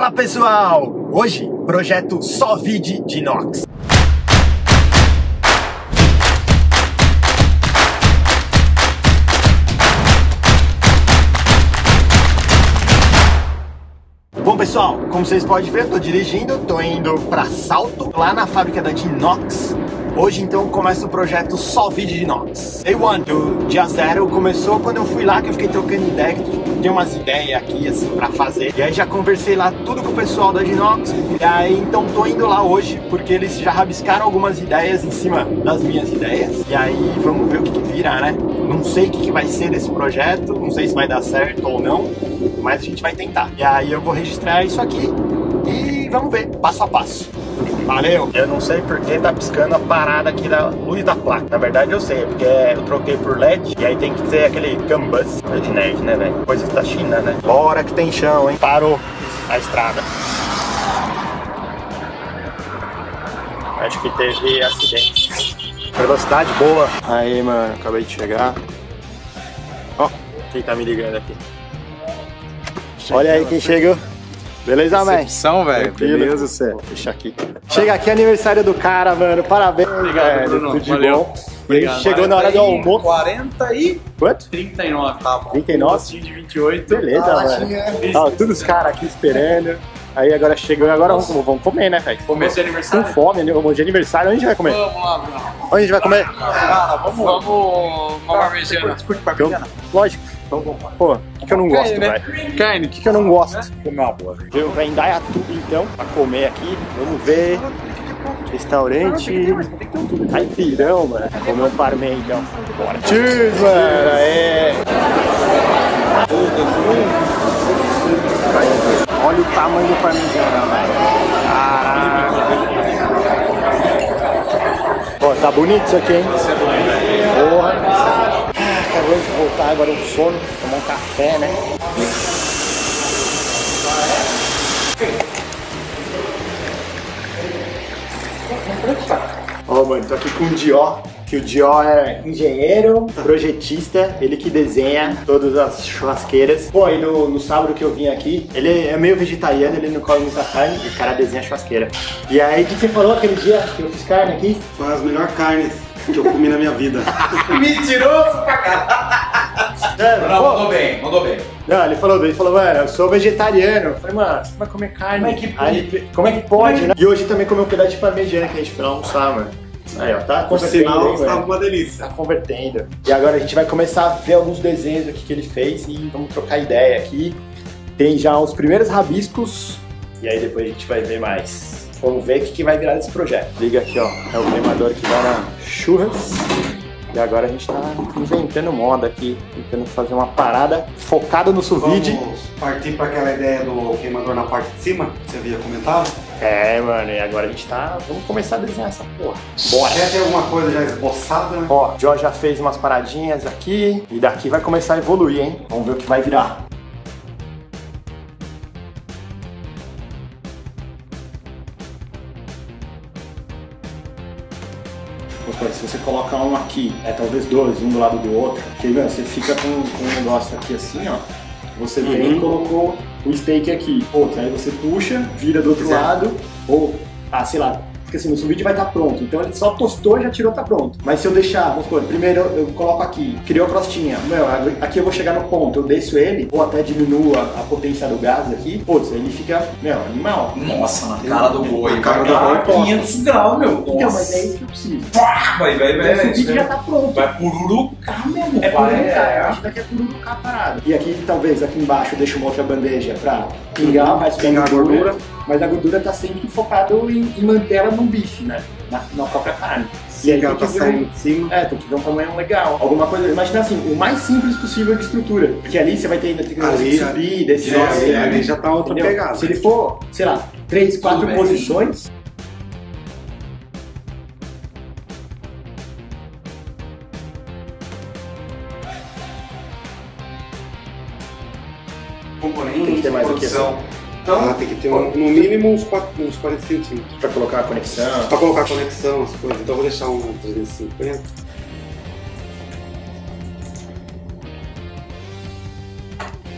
Fala pessoal! Hoje, projeto Sous Vide de inox. Bom pessoal, como vocês podem ver, tô dirigindo, tô indo pra Salto, lá na fábrica da Dinox. Hoje então começa o projeto Sous Vide de inox. Day One do dia zero começou quando eu fui lá, que eu fiquei trocando ideia, que tem umas ideias aqui assim pra fazer. E aí já conversei lá tudo com o pessoal da Dinox. E aí então tô indo lá hoje, porque eles já rabiscaram algumas ideias em cima das minhas ideias. E aí vamos ver o que vira, né? Não sei o que vai ser desse projeto, não sei se vai dar certo ou não, mas a gente vai tentar. E aí eu vou registrar isso aqui e vamos ver, passo a passo. Valeu! Eu não sei porque tá piscando a parada aqui da luz da placa. Na verdade eu sei, porque eu troquei por LED. E aí tem que ser aquele canvas. É de nerd, né, velho? Coisa da China, né? Bora que tem chão, hein? Parou a estrada. Acho que teve acidente. Velocidade boa. Aí, mano, acabei de chegar. Ó, quem tá me ligando aqui? Olha aí quem chegou. Beleza, man? Recepção, velho. Beleza, você. Vou fechar aqui. Chega aqui, aniversário do cara, mano. Parabéns, velho. Bruno. Tudo de valeu. Bom. Obrigado. Ele chegou 40, na hora do almoço. 40 e... Quanto? 39, tá bom. 39? Um de 28. Beleza, velho. Ó, todos os caras aqui esperando. Aí agora chegou e agora vamos comer, né, velho? Comer seu aniversário? Com fome, né? Vamos de aniversário. Onde a gente vai comer? Vamos lá, Bruno. Onde a gente vai comer? Cara, vamos uma parmegiana. Curte parmegiana? Lógico. Pô, o que eu não gosto, velho? Carne, o que eu não gosto? Comer uma boa. Eu vou dar tudo então, pra comer aqui. Vamos ver. Restaurante. Caipirão, mano. Comer um parmê então. Bora. Cheers, mano. É. Olha o tamanho do parmegiana, velho. Caraca. Ó, tá bonito isso aqui, hein? Porra. Acabou de voltar agora do sono, tomar um café, né? Ó, mano, tô aqui com o Dior, que o Dior é engenheiro, projetista, ele que desenha todas as churrasqueiras. Pô, e no sábado que eu vim aqui, ele é meio vegetariano, ele não come muita carne, e o cara desenha churrasqueira. E aí, o que você falou aquele dia que eu fiz carne aqui? Foi as melhores carnes que eu comi na minha vida. Mentiroso pra caralho. Não, mandou bem, mandou bem. Não, ele falou, mano, eu sou vegetariano. Eu falei, mano, você vai comer carne? Como é que pode, né? E hoje também comeu um pedaço de parmegiana que a gente foi lá almoçar, mano. Aí, ó, tá convertendo. O sinal tá uma delícia. Tá convertendo. E agora a gente vai começar a ver alguns desenhos aqui que ele fez e vamos trocar ideia aqui. Tem já os primeiros rabiscos e aí depois a gente vai ver mais. Vamos ver o que vai virar desse projeto. Liga aqui, ó. É o queimador que vai na churras. E agora a gente tá inventando moda aqui. Tentando fazer uma parada focada no sous vide. Vamos partir pra aquela ideia do queimador na parte de cima, que você havia comentado. É, mano. E agora a gente tá... Vamos começar a desenhar essa porra. Bora. Já tem alguma coisa já esboçada, né? Ó, o Jorge já fez umas paradinhas aqui. E daqui vai começar a evoluir, hein? Vamos ver o que vai virar. Se você coloca um aqui, talvez dois, um do lado do outro, porque você fica com um negócio aqui assim, ó. Você vem e colocou o steak aqui, outro, aí você puxa, vira do outro lado, ou, sei lá, porque assim, o sous vide vai estar pronto, então ele só tostou e já tirou, tá pronto. Mas se eu deixar, vamos supor, primeiro eu coloco aqui, criou a crostinha, meu, aqui eu vou chegar no ponto, eu desço ele, ou até diminuo a potência do gás aqui, putz, ele fica, meu, animal. Nossa, na cara do boi, cara do boi, 500 graus, meu, nossa. Então, mas é isso que eu preciso. Vai, o sous vide já tá pronto. Vai pururucar mesmo. É pururucar, acho que daqui é pururucar a parada. E aqui, talvez, aqui embaixo eu deixo uma outra bandeja pra pingar, mas pingar a gordura. Mas a gordura tá sempre focado em manter ela no bife, né? Na própria carne. Sim, e aí, ela tá saindo de cima. É, tem que ter um tamanho legal. Alguma coisa, imagina assim, o mais simples possível de estrutura. Porque ali você vai ter ainda que subir, descer. Ali já tá outra pegada. Se ele for, sei lá, 3, 4 posições. Componente, tem que ter mais posição. Aqui, assim. Então, tem que ter no mínimo uns 40 centímetros. Pra colocar a conexão. Pra colocar a conexão, as coisas. Então eu vou deixar um 350.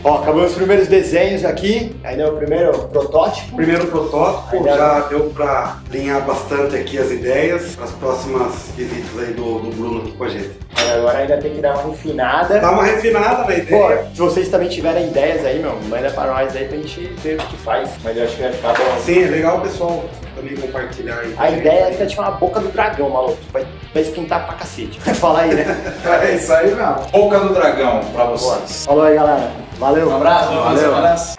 Ó, acabamos os primeiros desenhos aqui, ainda é o primeiro protótipo. Primeiro protótipo, já deu pra alinhar bastante aqui as ideias para as próximas visitas aí do Bruno aqui com a gente. Agora ainda tem que dar uma refinada. Dá uma refinada na ideia. Pô, se vocês também tiverem ideias aí, meu, manda para nós aí pra gente ver o que faz. Mas eu acho que vai ficar bom. Sim, é legal o pessoal também compartilhar aí. A ideia é ficar tipo uma boca do dragão, maluco. Vai esquentar pra cacete. Vai falar aí, né? É isso aí, meu. Boca do dragão pra vocês. Falou aí, galera. Valeu. Um abraço. Valeu. Um abraço.